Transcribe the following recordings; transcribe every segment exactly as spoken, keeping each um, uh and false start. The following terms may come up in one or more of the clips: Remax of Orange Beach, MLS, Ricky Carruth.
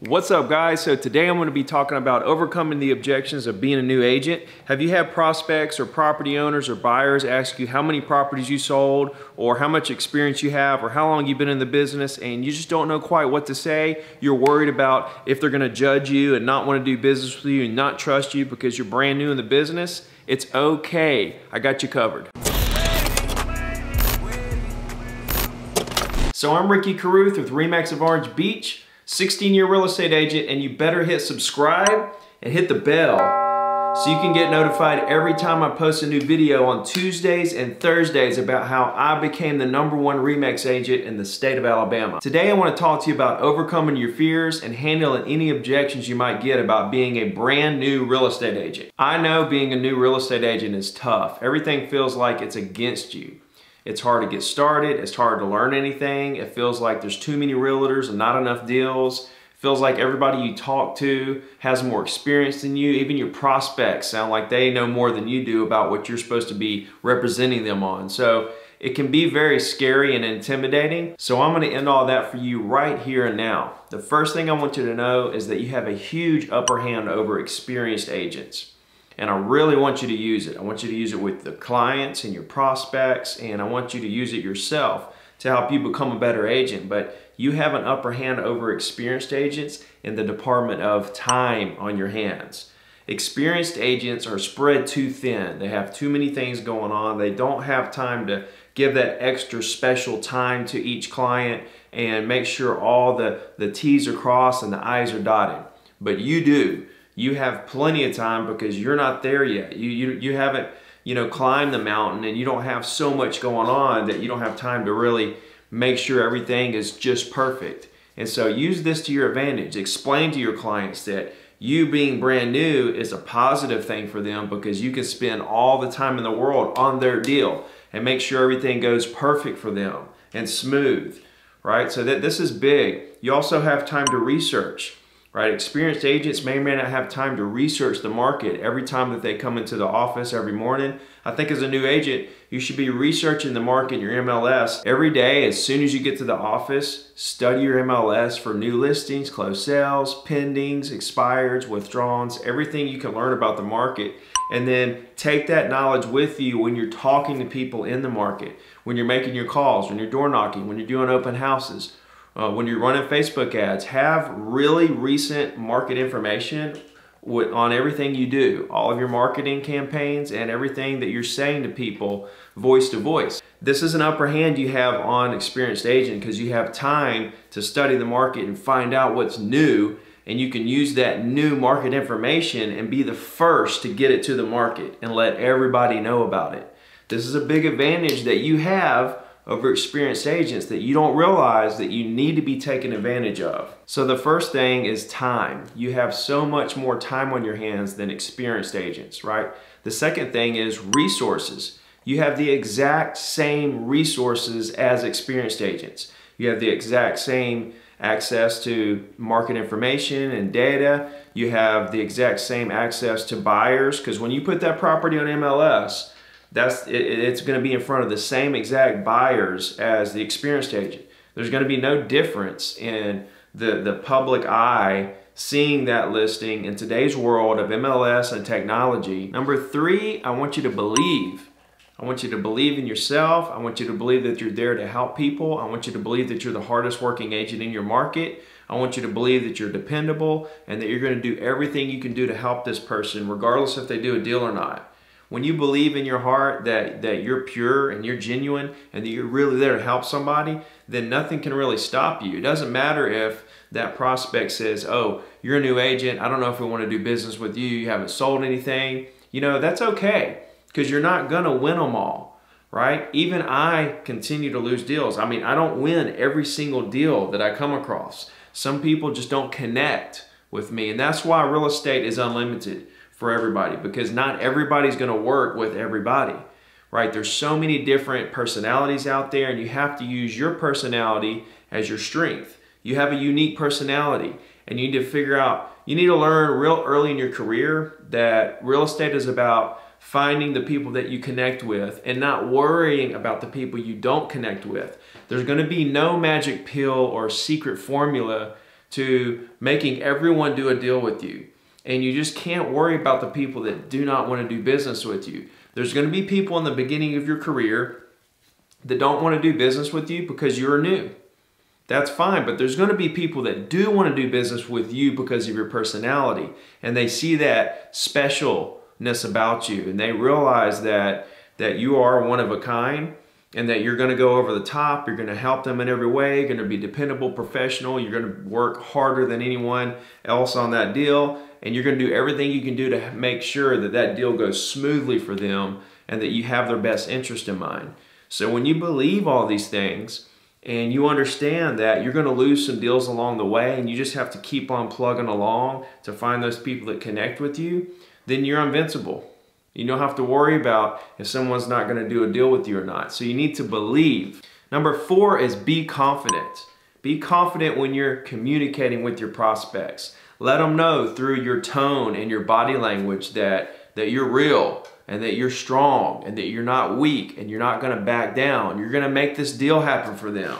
What's up guys? So today I'm going to be talking about overcoming the objections of being a new agent. Have you had prospects or property owners or buyers ask you how many properties you sold or how much experience you have or how long you've been in the business and you just don't know quite what to say? You're worried about if they're going to judge you and not want to do business with you and not trust you because you're brand new in the business? It's okay. I got you covered. So I'm Ricky Carruth with Remax of Orange Beach. sixteen year real estate agent, and you better hit subscribe and hit the bell so you can get notified every time I post a new video on Tuesdays and Thursdays about how I became the number one Remax agent in the state of Alabama. Today I want to talk to you about overcoming your fears and handling any objections you might get about being a brand new real estate agent. I know being a new real estate agent is tough. Everything feels like it's against you. It's hard to get started, it's hard to learn anything, it feels like there's too many realtors and not enough deals, it feels like everybody you talk to has more experience than you, even your prospects sound like they know more than you do about what you're supposed to be representing them on. So it can be very scary and intimidating, so I'm gonna end all that for you right here and now. The first thing I want you to know is that you have a huge upper hand over experienced agents. And I really want you to use it. I want you to use it with the clients and your prospects, and I want you to use it yourself to help you become a better agent. But you have an upper hand over experienced agents in the department of time on your hands. Experienced agents are spread too thin. They have too many things going on. They don't have time to give that extra special time to each client and make sure all the, the T's are crossed and the I's are dotted. But you do. You have plenty of time because you're not there yet. You, you, you haven't you know, climbed the mountain, and you don't have so much going on that you don't have time to really make sure everything is just perfect. And so use this to your advantage. Explain to your clients that you being brand new is a positive thing for them because you can spend all the time in the world on their deal and make sure everything goes perfect for them and smooth, right? So that this is big. You also have time to research. Right? Experienced agents may or may not have time to research the market every time that they come into the office every morning. I think as a new agent, you should be researching the market in your M L S every day. As soon as you get to the office, study your M L S for new listings, closed sales, pendings, expireds, withdrawals, everything you can learn about the market. And then take that knowledge with you when you're talking to people in the market, when you're making your calls, when you're door knocking, when you're doing open houses. Uh, when you're running Facebook ads, have really recent market information with, on everything you do, all of your marketing campaigns and everything that you're saying to people voice to voice. This is an upper hand you have on experienced agent because you have time to study the market and find out what's new, and you can use that new market information and be the first to get it to the market and let everybody know about it. This is a big advantage that you have over experienced agents that you don't realize that you need to be taken advantage of. So the first thing is time. You have so much more time on your hands than experienced agents, right? The second thing is resources. You have the exact same resources as experienced agents. You have the exact same access to market information and data. You have the exact same access to buyers, because when you put that property on M L S, That's, it, it's going to be in front of the same exact buyers as the experienced agent. There's going to be no difference in the, the public eye seeing that listing in today's world of M L S and technology. Number three, I want you to believe. I want you to believe in yourself. I want you to believe that you're there to help people. I want you to believe that you're the hardest working agent in your market. I want you to believe that you're dependable and that you're going to do everything you can do to help this person, regardless if they do a deal or not. When you believe in your heart that, that you're pure and you're genuine and that you're really there to help somebody, then nothing can really stop you. It doesn't matter if that prospect says, oh, you're a new agent, I don't know if we want to do business with you, you haven't sold anything. You know, that's okay, because you're not going to win them all, right? Even I continue to lose deals. I mean, I don't win every single deal that I come across. Some people just don't connect with me, and that's why real estate is unlimited for everybody, because not everybody's gonna work with everybody, right? There's so many different personalities out there, and you have to use your personality as your strength. You have a unique personality, and you need to figure out, you need to learn real early in your career that real estate is about finding the people that you connect with and not worrying about the people you don't connect with. There's gonna be no magic pill or secret formula to making everyone do a deal with you. And you just can't worry about the people that do not want to do business with you. There's going to be people in the beginning of your career that don't want to do business with you because you're new. That's fine, but there's going to be people that do want to do business with you because of your personality. And they see that specialness about you. And they realize that, that you are one of a kind and that you're going to go over the top. You're going to help them in every way. You're going to be dependable, professional. You're going to work harder than anyone else on that deal. And you're going to do everything you can do to make sure that that deal goes smoothly for them and that you have their best interest in mind. So when you believe all these things and you understand that you're going to lose some deals along the way and you just have to keep on plugging along to find those people that connect with you, then you're invincible. You don't have to worry about if someone's not going to do a deal with you or not. So you need to believe. Number four is be confident. Be confident when you're communicating with your prospects. Let them know through your tone and your body language that, that you're real and that you're strong and that you're not weak and you're not going to back down. You're going to make this deal happen for them,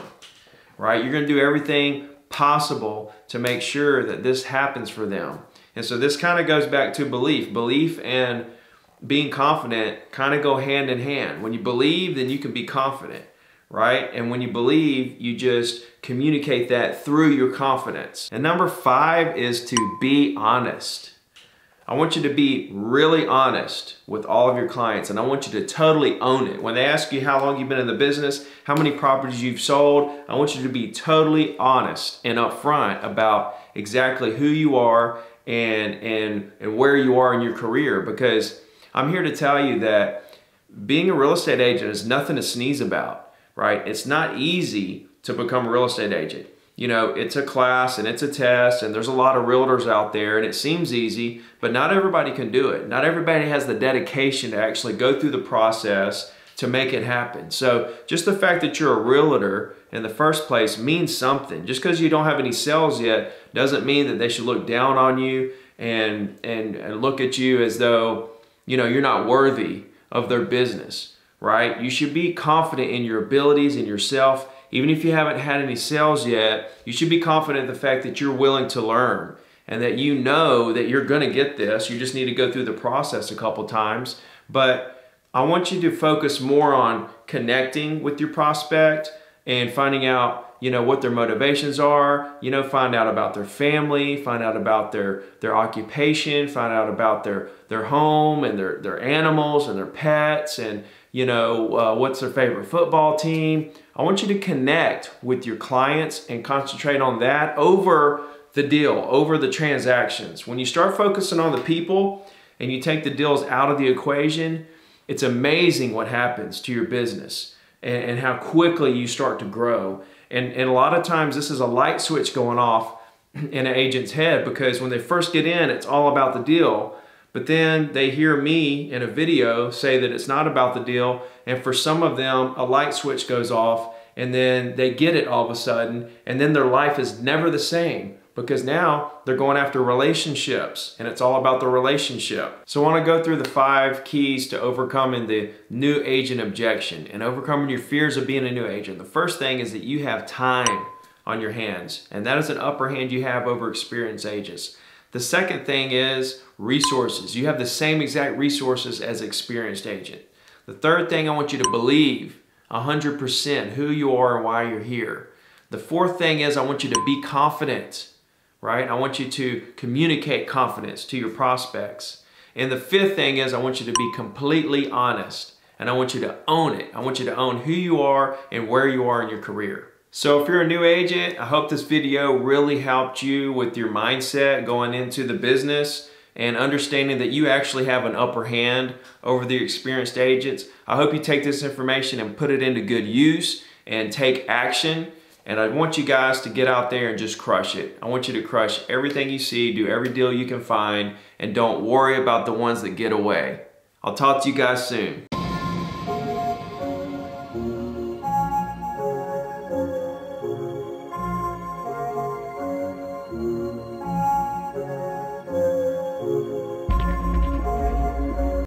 right? You're going to do everything possible to make sure that this happens for them. And so this kind of goes back to belief. Belief and being confident kind of go hand in hand. When you believe, then you can be confident, right? And when you believe, you just communicate that through your confidence. And number five is to be honest. I want you to be really honest with all of your clients, and I want you to totally own it. When they ask you how long you've been in the business, how many properties you've sold, I want you to be totally honest and upfront about exactly who you are and, and, and where you are in your career, because I'm here to tell you that being a real estate agent is nothing to sneeze about, right? It's not easy to become a real estate agent. You know, it's a class and it's a test and there's a lot of realtors out there and it seems easy, but not everybody can do it. Not everybody has the dedication to actually go through the process to make it happen. So just the fact that you're a realtor in the first place means something. Just because you don't have any sales yet doesn't mean that they should look down on you and, and, and look at you as though, you know, you're not worthy of their business, right? You should be confident in your abilities and yourself. Even if you haven't had any sales yet, you should be confident in the fact that you're willing to learn and that you know that you're going to get this. You just need to go through the process a couple times. But I want you to focus more on connecting with your prospect and finding out, you know, what their motivations are, you know, find out about their family, find out about their, their occupation, find out about their, their home and their, their animals and their pets and, you know, uh, what's their favorite football team. I want you to connect with your clients and concentrate on that over the deal, over the transactions. When you start focusing on the people and you take the deals out of the equation, it's amazing what happens to your business and, and how quickly you start to grow. And, and a lot of times this is a light switch going off in an agent's head, because when they first get in, it's all about the deal. But then they hear me in a video say that it's not about the deal. And for some of them, a light switch goes off and then they get it all of a sudden. And then their life is never the same, because now they're going after relationships and it's all about the relationship. So I want to go through the five keys to overcoming the new agent objection and overcoming your fears of being a new agent. The first thing is that you have time on your hands, and that is an upper hand you have over experienced agents. The second thing is resources. You have the same exact resources as an experienced agent. The third thing, I want you to believe one hundred percent who you are and why you're here. The fourth thing is I want you to be confident, right? I want you to communicate confidence to your prospects. And the fifth thing is I want you to be completely honest, and I want you to own it. I want you to own who you are and where you are in your career. So if you're a new agent, I hope this video really helped you with your mindset going into the business and understanding that you actually have an upper hand over the experienced agents. I hope you take this information and put it into good use and take action. And I want you guys to get out there and just crush it. I want you to crush everything you see, do every deal you can find, and don't worry about the ones that get away. I'll talk to you guys soon.